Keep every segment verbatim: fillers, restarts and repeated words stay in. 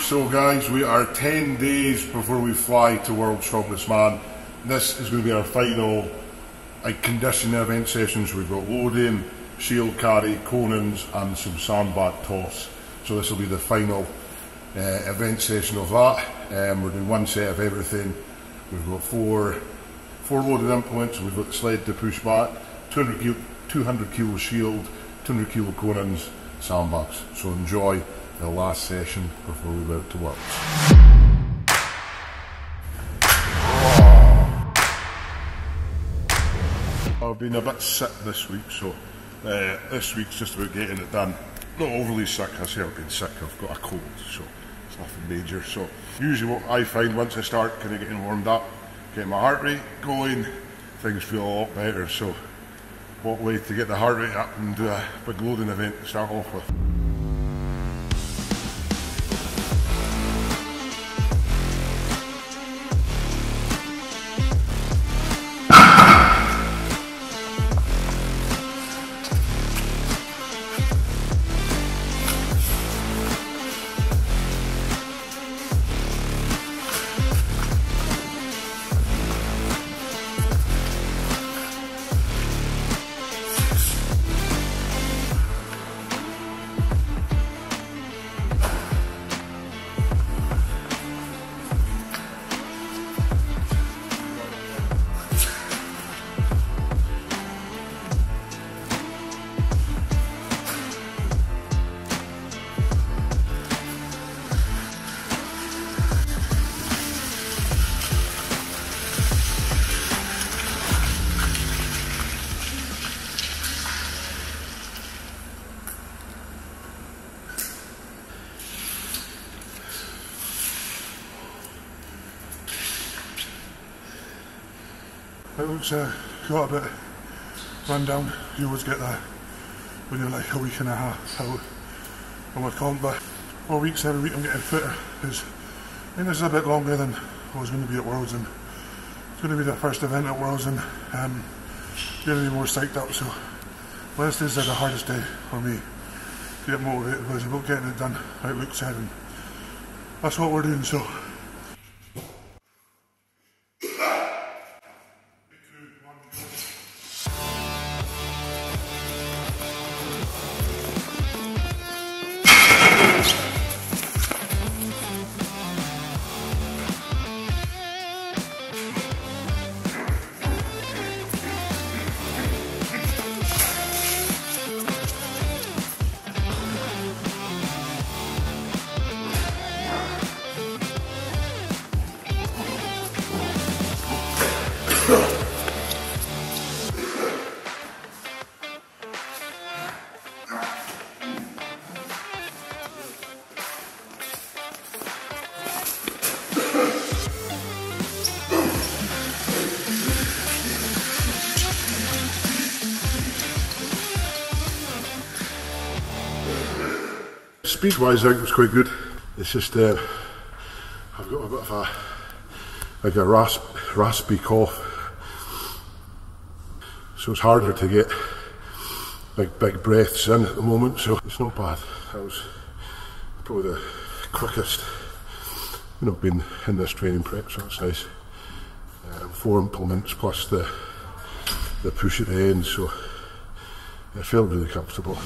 So guys, we are ten days before we fly to World's Strongest Man. This is going to be our final like, conditioning event sessions. We've got loading, shield carry, Conans and some sandbag toss. So this will be the final uh, event session of that. Um, we're doing one set of everything. We've got four, four loaded implements. We've got the sled to push back, two hundred kilo shield, two hundred kilo Conans, sandbags. So enjoy the last session before we go out to work. I've been a bit sick this week, so uh, this week's just about getting it done. Not overly sick, I say I've been sick, I've got a cold, so it's nothing major. So usually what I find once I start kind of getting warmed up, getting my heart rate going, things feel a lot better. So what way to get the heart rate up and do a big loading event to start off with. It looks uh, quite a bit run down. You always get that when you're like a week and a half out on my comp, but all weeks, every week I'm getting fitter because I think this is a bit longer than I was going to be at Worlds, and it's going to be the first event at Worlds, and um, you're going to be more psyched up. So last days are the hardest day for me to get motivated, was about getting it done like Luke said, and that's what we're doing. So speed-wise, I think it was quite good. It's just uh, I've got a bit of a like a rasp, raspy cough, so it's harder to get like big breaths in at the moment. So it's not bad. That was probably the quickest when I've been in this training prep, so that's nice. Um, four implements plus the the push at the end, so it felt really comfortable.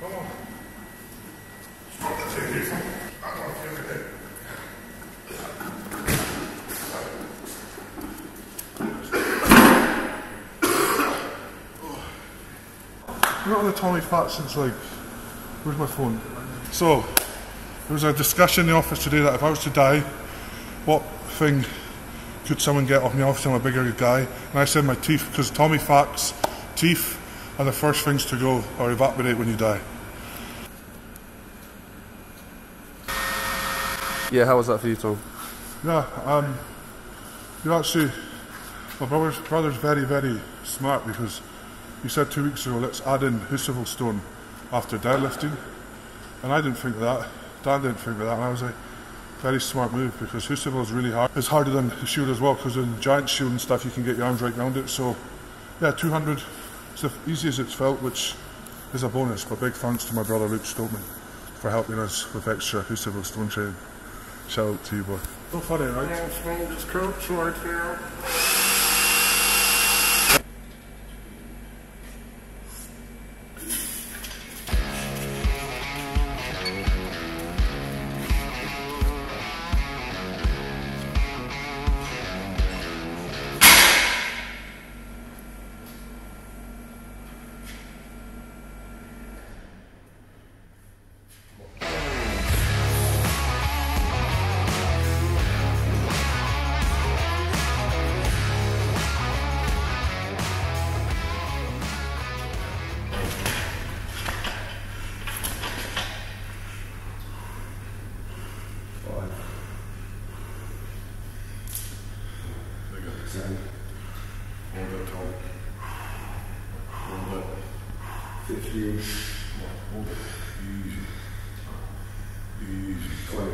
Come on. Take this. I want to feel it. I've been on the Tommy Fats since like, where's my phone? So, there was a discussion in the office today that if I was to die, what thing could someone get off me? Obviously I'm a bigger guy, and I said my teeth, because Tommy Fats teeth are the first things to go or evaporate when you die. Yeah, how was that for you, Tom? Yeah, um, you actually, my brother's, brother's very, very smart, because he said two weeks ago, let's add in Husafell Stone after deadlifting. And I didn't think of that, Dad didn't think of that, and I was like, very smart move, because Husafell is really hard. It's harder than the shield as well, because in giant shield and stuff you can get your arms right around it, so yeah, two hundred, it's the easiest it's felt, which is a bonus, but big thanks to my brother Luke Stoltman for helping us with extra Husafell Stone training. Shout out to you both. So funny, right? Yeah, it's my strongest coach right now. fifteen, hold it, easy, easy, twenty.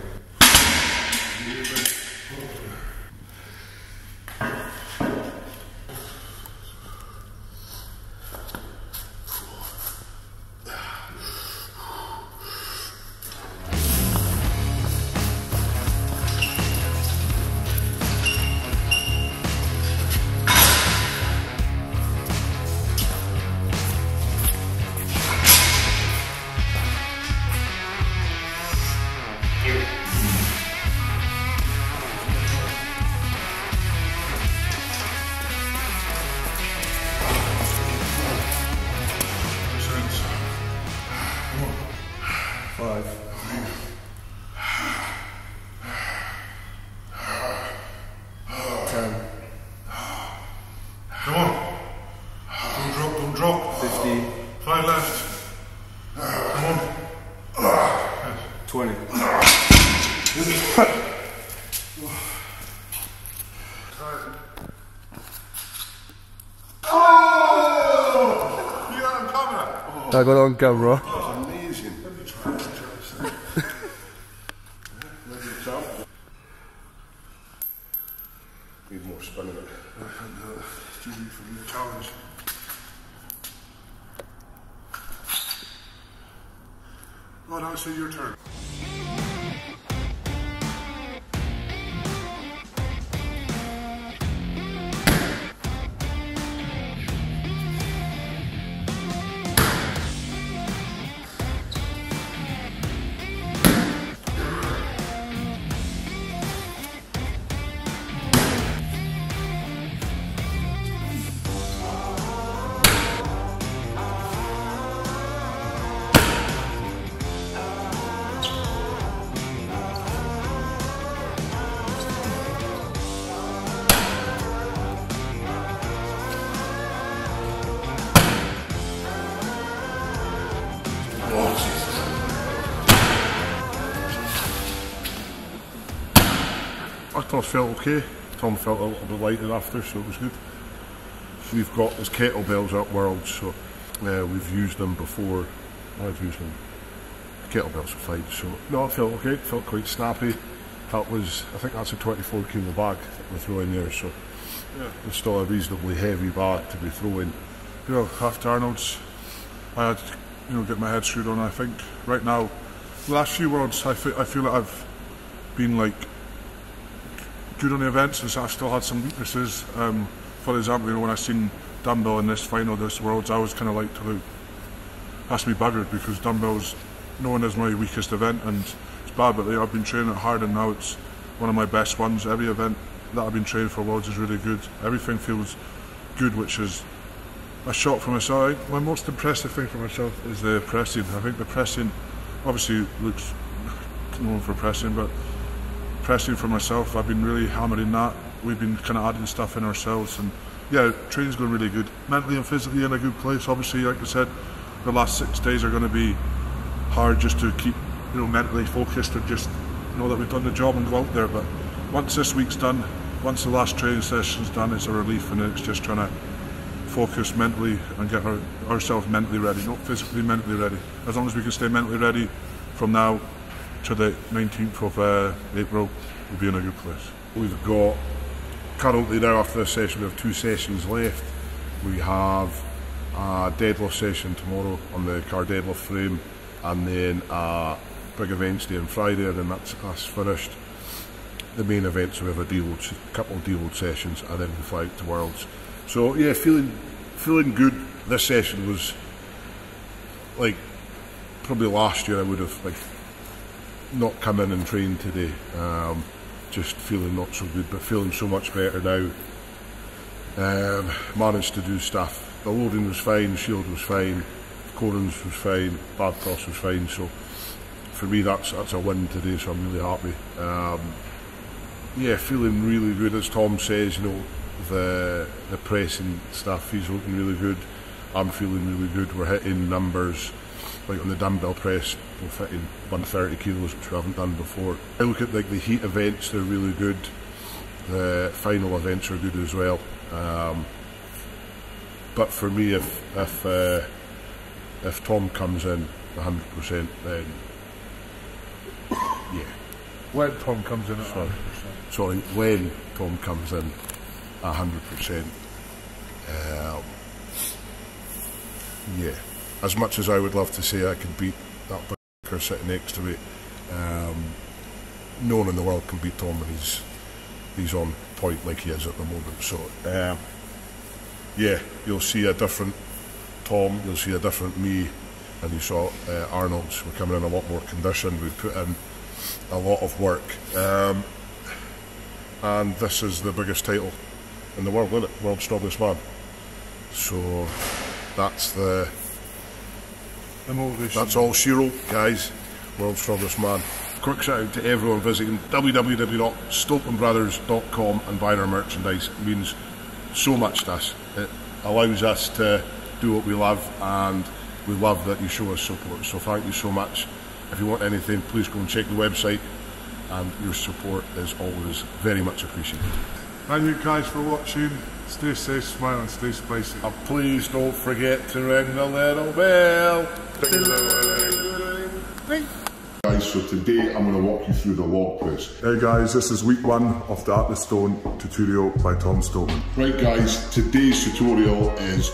I got it on camera. Oh, amazing. Need more spin in it. It's easy for me to challenge. Oh, now it's your turn. I felt okay. Tom felt a little bit lighter after, so it was good. We've got his kettlebells at World, so uh, we've used them before. I've used them. The kettlebells are fine, so no, it felt okay. It felt quite snappy. That was, I think that's a twenty-four kilo bag that we throw in there, so yeah, it's still a reasonably heavy bag to be throwing. You know, after Arnold's, I had to, you know, get my head screwed on. I think right now, the last few Worlds, I feel, I feel like I've been like. Good on the events, and I've still had some weaknesses. Um, for example, you know, when I seen dumbbell in this final, this Worlds, I was kind of like to look has to be buried, because dumbbells, known as my weakest event, and it's bad, but I've been training hard and now it's one of my best ones. Every event that I've been training for Worlds is really good. Everything feels good, which is a shock for myself. I, my most impressive thing for myself is the pressing. I think the pressing, obviously Luke's known for pressing, but pressing for myself, I've been really hammering that. We've been kind of adding stuff in ourselves, and yeah, training's going really good. Mentally and physically in a good place. Obviously, like I said, the last six days are going to be hard just to keep, you know, mentally focused and just know that we've done the job and go out there. But once this week's done, once the last training session's done, it's a relief, and it's just trying to focus mentally and get our, ourselves mentally ready, not physically mentally ready. As long as we can stay mentally ready from now to the nineteenth of April, we'll be in a good place. We've got, currently now after this session, we have two sessions left. We have a deadlift session tomorrow on the car deadlift frame, and then a big events day on Friday, and then that's, that's finished. The main event, so we have a deload, a couple of deload sessions, and then we fly out to Worlds. So yeah, feeling feeling good. This session was like, probably last year I would have like not come in and trained today. Um, just feeling not so good, but feeling so much better now. Um, managed to do stuff. The loading was fine, shield was fine, Conan's was fine, bad cross was fine, so for me that's that's a win today, so I'm really happy. Um, yeah, feeling really good, as Tom says, you know, the the pressing stuff, he's looking really good, I'm feeling really good, we're hitting numbers, like on the dumbbell press, we're hitting one thirty kilos, which we haven't done before. I look at like the heat events, they're really good, the final events are good as well. Um, but for me, if, if uh, if Tom comes in one hundred percent, then yeah. When Tom comes in at sorry. one hundred percent. Sorry, when Tom comes in at one hundred percent. Um, yeah. As much as I would love to say I could beat that b****er sitting next to me, um, no one in the world can beat Tom when he's, he's on point like he is at the moment. So, um, yeah, you'll see a different Tom, you'll see a different me, and you saw uh, Arnold's. We're coming in a lot more conditioned, we put in a lot of work, um, and this is the biggest title in the world, isn't it? World's Strongest Man. So that's the, the motivation. That's all she wrote, guys. World's Strongest Man. Quick shout out to everyone visiting w w w dot stoltman brothers dot com and buying our merchandise. It means so much to us. It allows us to do what we love, and we love that you show us support, so thank you so much. If you want anything, please go and check the website, and your support is always very much appreciated. Thank you guys for watching. Stay safe, smile and stay spicy. And please don't forget to ring the little bell. Guys, so today I'm going to walk you through the log press. Hey guys, this is week one of the Atlas Stone tutorial by Tom Stoltman. Right guys, today's tutorial is